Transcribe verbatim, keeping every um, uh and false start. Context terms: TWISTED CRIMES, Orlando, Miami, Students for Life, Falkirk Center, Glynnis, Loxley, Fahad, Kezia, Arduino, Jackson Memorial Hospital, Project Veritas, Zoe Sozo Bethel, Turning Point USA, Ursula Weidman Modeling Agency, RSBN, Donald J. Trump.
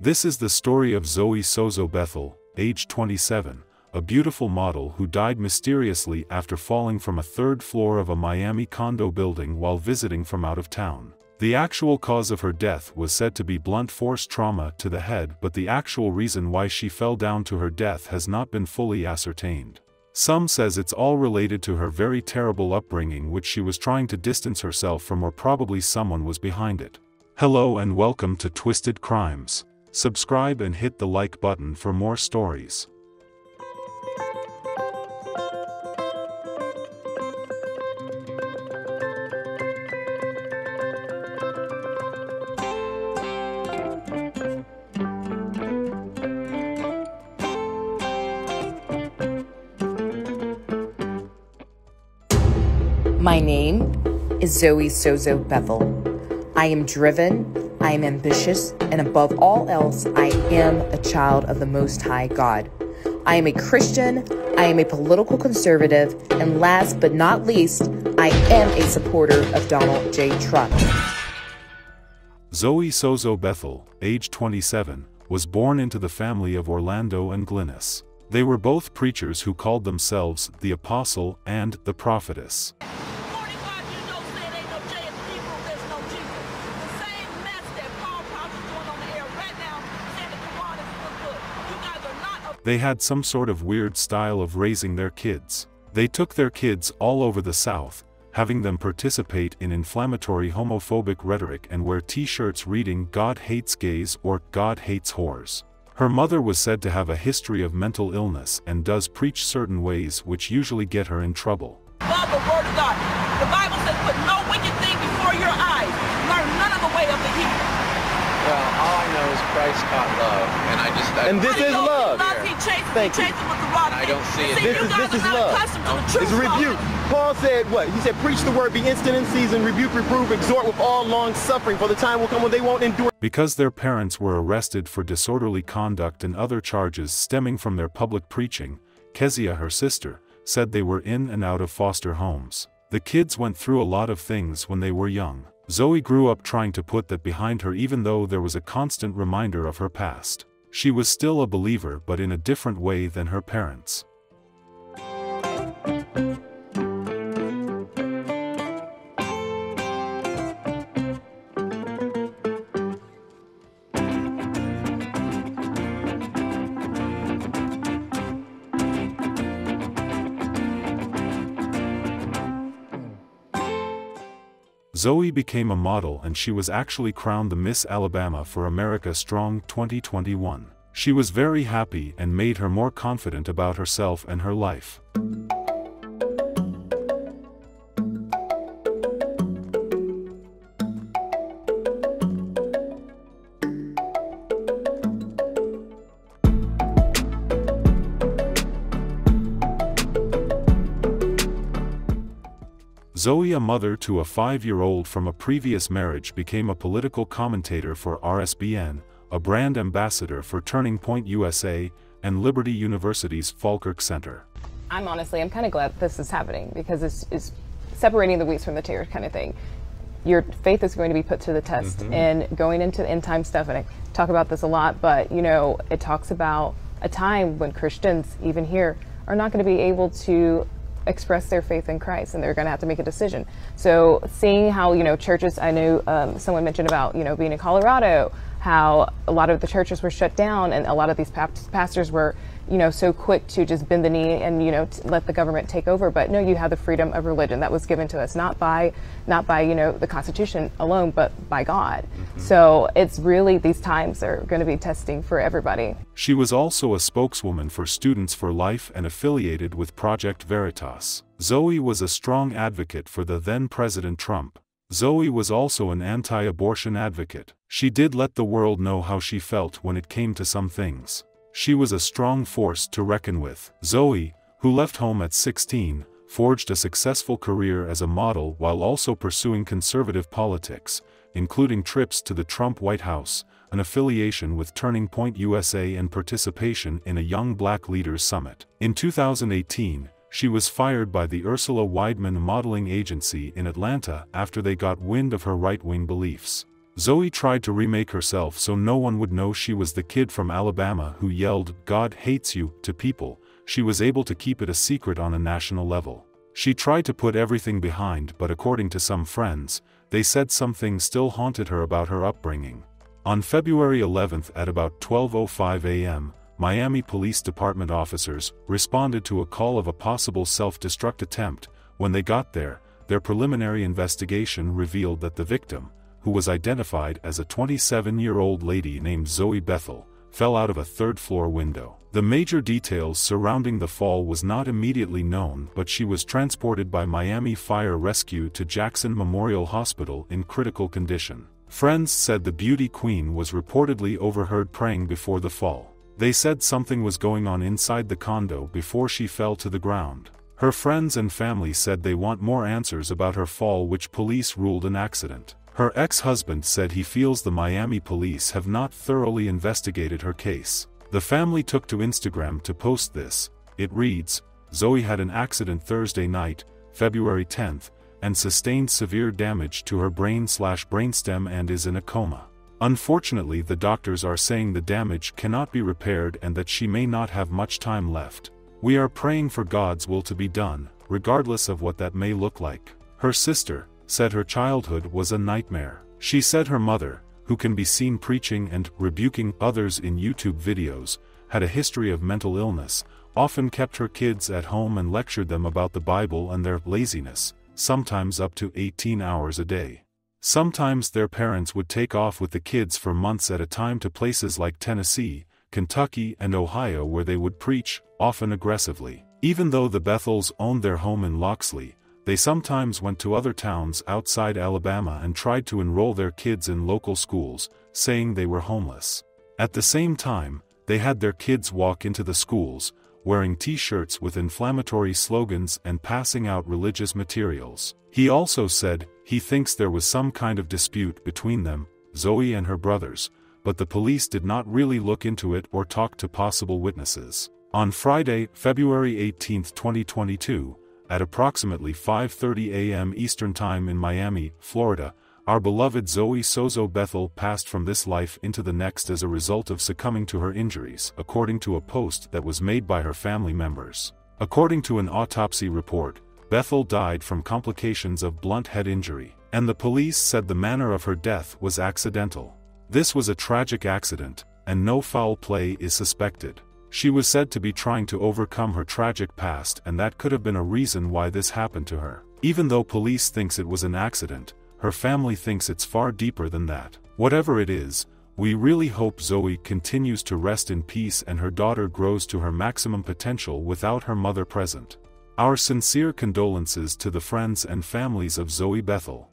This is the story of Zoe Sozo Bethel, age twenty-seven, a beautiful model who died mysteriously after falling from a third floor of a Miami condo building while visiting from out of town. The actual cause of her death was said to be blunt force trauma to the head, but the actual reason why she fell down to her death has not been fully ascertained. Some says it's all related to her very terrible upbringing, which she was trying to distance herself from, or probably someone was behind it. Hello and welcome to Twisted Crimes. Subscribe and hit the like button for more stories. My name is Zoe Sozo Bethel. I am driven, I am ambitious, and above all else, I am a child of the Most High God. I am a Christian, I am a political conservative, and last but not least, I am a supporter of Donald J. Trump. Zoe Sozo Bethel, age twenty-seven, was born into the family of Orlando and Glynnis. They were both preachers who called themselves the Apostle and the Prophetess. They had some sort of weird style of raising their kids. They took their kids all over the South, having them participate in inflammatory homophobic rhetoric and wear t-shirts reading "God hates gays" or "God hates whores." Her mother was said to have a history of mental illness and does preach certain ways which usually get her in trouble. Love the word of God. The Bible says, "Put no wicked thing before your eyes. Learn none of the way of the evil." Well, all I know is Christ taught love, and I just... I, and this is love. Thank you. I don't see it. This is, this is love. It's rebuke. Paul said what? He said, preach the word, be instant in season, rebuke, reprove, exhort with all long suffering, for the time will come when they won't endure. Because their parents were arrested for disorderly conduct and other charges stemming from their public preaching, Kezia, her sister, said they were in and out of foster homes. The kids went through a lot of things when they were young. Zoe grew up trying to put that behind her, even though there was a constant reminder of her past. She was still a believer, but in a different way than her parents. Zoe became a model, and she was actually crowned the Miss Alabama for America Strong twenty twenty-one. She was very happy and made her more confident about herself and her life. Zoe, a mother to a five-year-old from a previous marriage, became a political commentator for R S B N, a brand ambassador for Turning Point U S A, and Liberty University's Falkirk Center. I'm honestly, I'm kind of glad this is happening, because it's, it's separating the wheat from the tares kind of thing. Your faith is going to be put to the test, mm-hmm. and going into the end-time stuff, and I talk about this a lot, but, you know, it talks about a time when Christians, even here, are not going to be able to express their faith in Christ, and they're going to have to make a decision. So seeing how, you know, churches, I knew um, someone mentioned about, you know, being in Colorado, how a lot of the churches were shut down, and a lot of these pastors were, you know, so quick to just bend the knee and, you know, t let the government take over. But no, you have the freedom of religion that was given to us, not by, not by, you know, the Constitution alone, but by God. Mm-hmm. So it's really, these times are going to be testing for everybody. She was also a spokeswoman for Students for Life and affiliated with Project Veritas. Zoe was a strong advocate for the then President Trump. Zoe was also an anti-abortion advocate. She did let the world know how she felt when it came to some things. She was a strong force to reckon with. Zoe, who left home at sixteen, forged a successful career as a model while also pursuing conservative politics, including trips to the Trump White House, an affiliation with Turning Point U S A, and participation in a Young Black Leaders Summit. In two thousand eighteen, she was fired by the Ursula Weidman Modeling Agency in Atlanta after they got wind of her right-wing beliefs. Zoe tried to remake herself so no one would know she was the kid from Alabama who yelled, "God hates you," to people. She was able to keep it a secret on a national level. She tried to put everything behind, but according to some friends, they said something still haunted her about her upbringing. On February eleventh at about twelve oh five a m, Miami Police Department officers responded to a call of a possible self-destruct attempt. When they got there, their preliminary investigation revealed that the victim, who was identified as a twenty-seven-year-old lady named Zoe Bethel, fell out of a third-floor window. The major details surrounding the fall was not immediately known, but she was transported by Miami Fire Rescue to Jackson Memorial Hospital in critical condition. Friends said the beauty queen was reportedly overheard praying before the fall. They said something was going on inside the condo before she fell to the ground. Her friends and family said they want more answers about her fall, which police ruled an accident. Her ex-husband said he feels the Miami police have not thoroughly investigated her case. The family took to Instagram to post this. It reads, "Zoe had an accident Thursday night, February tenth, and sustained severe damage to her brain slash brainstem and is in a coma. Unfortunately, the doctors are saying the damage cannot be repaired and that she may not have much time left. We are praying for God's will to be done, regardless of what that may look like." Her sister said her childhood was a nightmare. She said her mother, who can be seen preaching and rebuking others in YouTube videos, had a history of mental illness, often kept her kids at home and lectured them about the Bible and their laziness, sometimes up to eighteen hours a day. Sometimes their parents would take off with the kids for months at a time to places like Tennessee, Kentucky, and Ohio, where they would preach, often aggressively. Even though the Bethels owned their home in Loxley, they sometimes went to other towns outside Alabama and tried to enroll their kids in local schools, saying they were homeless. At the same time, they had their kids walk into the schools, wearing t-shirts with inflammatory slogans and passing out religious materials. He also said he thinks there was some kind of dispute between them, Zoe and her brothers, but the police did not really look into it or talk to possible witnesses. On Friday, February eighteenth twenty twenty-two, at approximately five thirty a m Eastern Time in Miami, Florida, our beloved Zoe Sozo Bethel passed from this life into the next as a result of succumbing to her injuries, according to a post that was made by her family members. According to an autopsy report, Bethel died from complications of blunt head injury, and the police said the manner of her death was accidental. This was a tragic accident, and no foul play is suspected. She was said to be trying to overcome her tragic past, and that could have been a reason why this happened to her. Even though police thinks it was an accident, her family thinks it's far deeper than that. Whatever it is, we really hope Zoe continues to rest in peace and her daughter grows to her maximum potential without her mother present. Our sincere condolences to the friends and families of Zoe Bethel.